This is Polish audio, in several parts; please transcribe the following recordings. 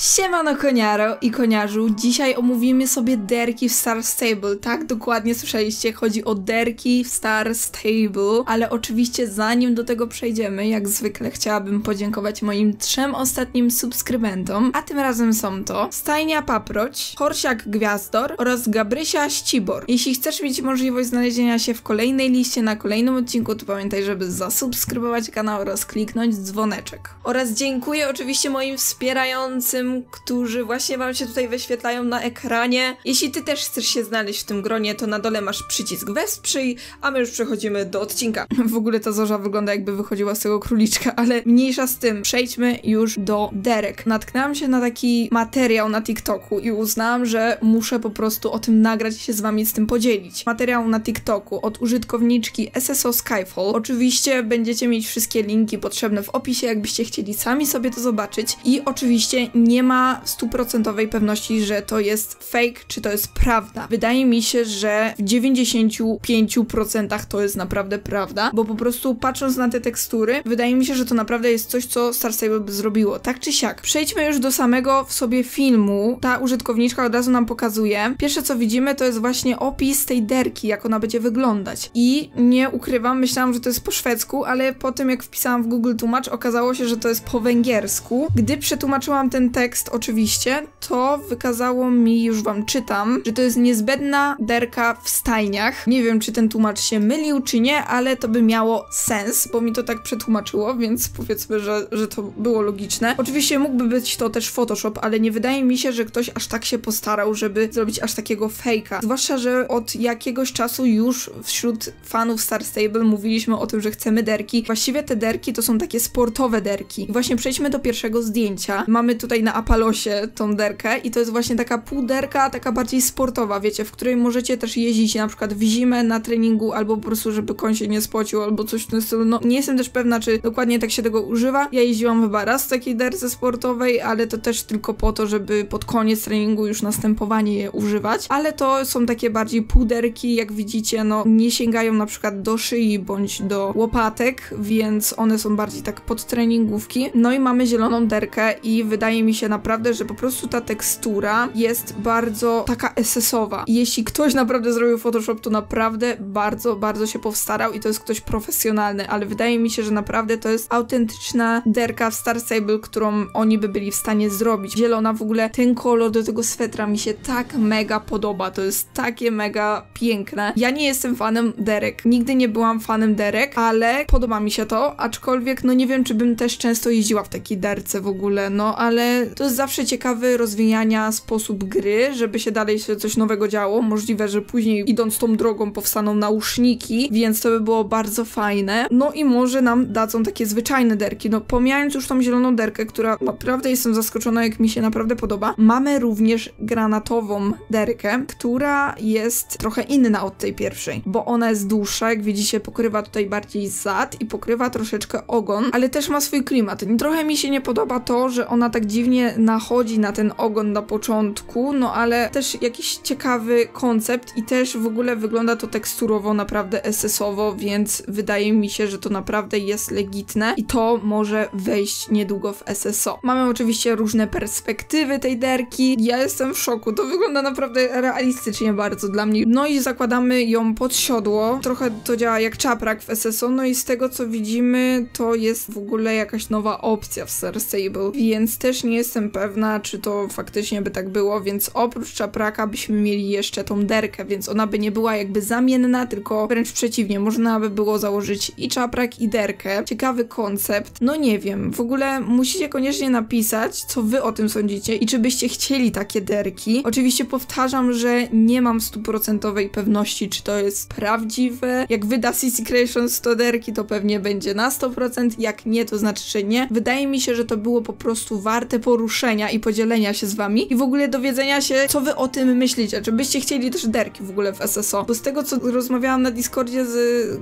Siemano koniaro i koniarzu, dzisiaj omówimy sobie derki w Star Stable, tak dokładnie słyszeliście, chodzi o derki w Star Stable, ale oczywiście zanim do tego przejdziemy, jak zwykle chciałabym podziękować moim 3 ostatnim subskrybentom, a tym razem są to Stajnia Paproć, Horsiak Gwiazdor oraz Gabrysia Ścibor. Jeśli chcesz mieć możliwość znalezienia się w kolejnej liście na kolejnym odcinku, to pamiętaj, żeby zasubskrybować kanał oraz kliknąć dzwoneczek. Oraz dziękuję oczywiście moim wspierającym, którzy właśnie wam się tutaj wyświetlają na ekranie. Jeśli ty też chcesz się znaleźć w tym gronie, to na dole masz przycisk wesprzyj, a my już przechodzimy do odcinka. W ogóle ta zorza wygląda, jakby wychodziła z tego króliczka, ale mniejsza z tym. Przejdźmy już do derek. Natknęłam się na taki materiał na TikToku i uznałam, że muszę po prostu o tym nagrać i się z wami z tym podzielić. Materiał na TikToku od użytkowniczki SSO Skyfall. Oczywiście będziecie mieć wszystkie linki potrzebne w opisie, jakbyście chcieli sami sobie to zobaczyć. I oczywiście nie ma stuprocentowej pewności, że to jest fake, czy to jest prawda. Wydaje mi się, że w 95% to jest naprawdę prawda, bo po prostu patrząc na te tekstury, wydaje mi się, że to naprawdę jest coś, co Star Stable by zrobiło. Tak czy siak. Przejdźmy już do samego w sobie filmu. Ta użytkowniczka od razu nam pokazuje. Pierwsze co widzimy, to jest właśnie opis tej derki, jak ona będzie wyglądać. I nie ukrywam, myślałam, że to jest po szwedzku, ale po tym jak wpisałam w Google tłumacz, okazało się, że to jest po węgiersku. Gdy przetłumaczyłam ten tekst oczywiście, to wykazało mi, już wam czytam, że to jest niezbędna derka w stajniach. Nie wiem, czy ten tłumacz się mylił, czy nie, ale to by miało sens, bo mi to tak przetłumaczyło, więc powiedzmy, że to było logiczne. Oczywiście mógłby być to też Photoshop, ale nie wydaje mi się, że ktoś aż tak się postarał, żeby zrobić aż takiego fejka. Zwłaszcza, że od jakiegoś czasu już wśród fanów Star Stable mówiliśmy o tym, że chcemy derki. Właściwie te derki to są takie sportowe derki. I właśnie przejdźmy do pierwszego zdjęcia. Mamy tutaj na Apaloose tą derkę i to jest właśnie taka półderka, taka bardziej sportowa, wiecie, w której możecie też jeździć na przykład w zimę na treningu, albo po prostu, żeby koń się nie spocił, albo coś w tym stylu. No nie jestem też pewna, czy dokładnie tak się tego używa. Ja jeździłam chyba raz w takiej derce sportowej, ale to też tylko po to, żeby pod koniec treningu już następowanie je używać. Ale to są takie bardziej półderki, jak widzicie, no nie sięgają na przykład do szyi bądź do łopatek, więc one są bardziej tak pod treningówki. No i mamy zieloną derkę i wydaje mi się naprawdę, że po prostu ta tekstura jest bardzo taka SS-owa. Jeśli ktoś naprawdę zrobił Photoshop, to naprawdę bardzo, bardzo się powstarał i to jest ktoś profesjonalny, ale wydaje mi się, że naprawdę to jest autentyczna derka w Star Stable, którą oni by byli w stanie zrobić. Zielona w ogóle, ten kolor do tego swetra mi się tak mega podoba, to jest takie mega piękne. Ja nie jestem fanem derek, nigdy nie byłam fanem derek, ale podoba mi się to, aczkolwiek no nie wiem, czy bym też często jeździła w takiej derce w ogóle, no ale to jest zawsze ciekawy rozwijania sposób gry, żeby się dalej się coś nowego działo. Możliwe, że później idąc tą drogą powstaną nauszniki, więc to by było bardzo fajne. No i może nam dadzą takie zwyczajne derki, no pomijając już tą zieloną derkę, która naprawdę jestem zaskoczona, jak mi się naprawdę podoba. Mamy również granatową derkę, która jest trochę inna od tej pierwszej, bo ona jest dłuższa, jak widzicie, pokrywa tutaj bardziej zad i pokrywa troszeczkę ogon, ale też ma swój klimat. Trochę mi się nie podoba to, że ona tak dziwnie nachodzi na ten ogon na początku, no ale też jakiś ciekawy koncept i też w ogóle wygląda to teksturowo, naprawdę SS-owo, więc wydaje mi się, że to naprawdę jest legitne i to może wejść niedługo w SSO. Mamy oczywiście różne perspektywy tej derki. Ja jestem w szoku, to wygląda naprawdę realistycznie bardzo dla mnie. No i zakładamy ją pod siodło. Trochę to działa jak czaprak w SSO, no i z tego co widzimy, to jest w ogóle jakaś nowa opcja w Star Stable, więc też nie jestem pewna, czy to faktycznie by tak było, więc oprócz czapraka byśmy mieli jeszcze tą derkę, więc ona by nie była jakby zamienna, tylko wręcz przeciwnie, można by było założyć i czaprak i derkę. Ciekawy koncept, no nie wiem, w ogóle musicie koniecznie napisać, co wy o tym sądzicie i czy byście chcieli takie derki. Oczywiście powtarzam, że nie mam stuprocentowej pewności, czy to jest prawdziwe. Jak wyda CC Creations to derki, to pewnie będzie na 100%, jak nie, to znaczy, że nie. Wydaje mi się, że to było po prostu warte poruszenia i podzielenia się z wami i w ogóle dowiedzenia się, co wy o tym myślicie, czy byście chcieli też derki w ogóle w SSO, bo z tego, co rozmawiałam na Discordzie z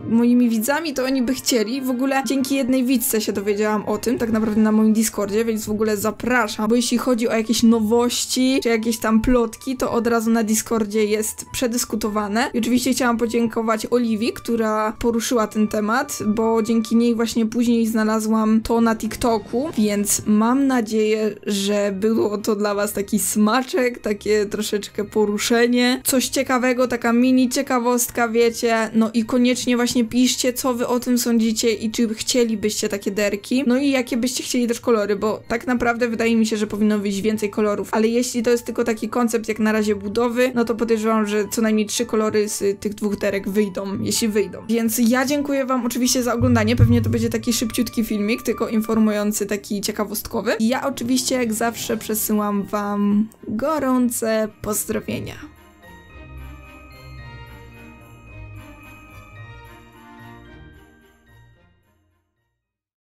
moimi widzami, to oni by chcieli. W ogóle dzięki jednej widzce się dowiedziałam o tym, tak naprawdę na moim Discordzie, więc w ogóle zapraszam, bo jeśli chodzi o jakieś nowości, czy jakieś tam plotki, to od razu na Discordzie jest przedyskutowane. I oczywiście chciałam podziękować Oliwi, która poruszyła ten temat, bo dzięki niej właśnie później znalazłam to na TikToku, więc mam nadzieję, że było to dla was taki smaczek, takie troszeczkę poruszenie, coś ciekawego, taka mini ciekawostka, wiecie, no i koniecznie właśnie piszcie, co wy o tym sądzicie i czy chcielibyście takie derki, no i jakie byście chcieli też kolory, bo tak naprawdę wydaje mi się, że powinno wyjść więcej kolorów, ale jeśli to jest tylko taki koncept jak na razie budowy, no to podejrzewam, że co najmniej 3 kolory z tych 2 derek wyjdą, jeśli wyjdą. Więc ja dziękuję wam oczywiście za oglądanie, pewnie to będzie taki szybciutki filmik, tylko informujący, taki ciekawostkowy. Ja oczywiście jak zawsze przesyłam wam gorące pozdrowienia.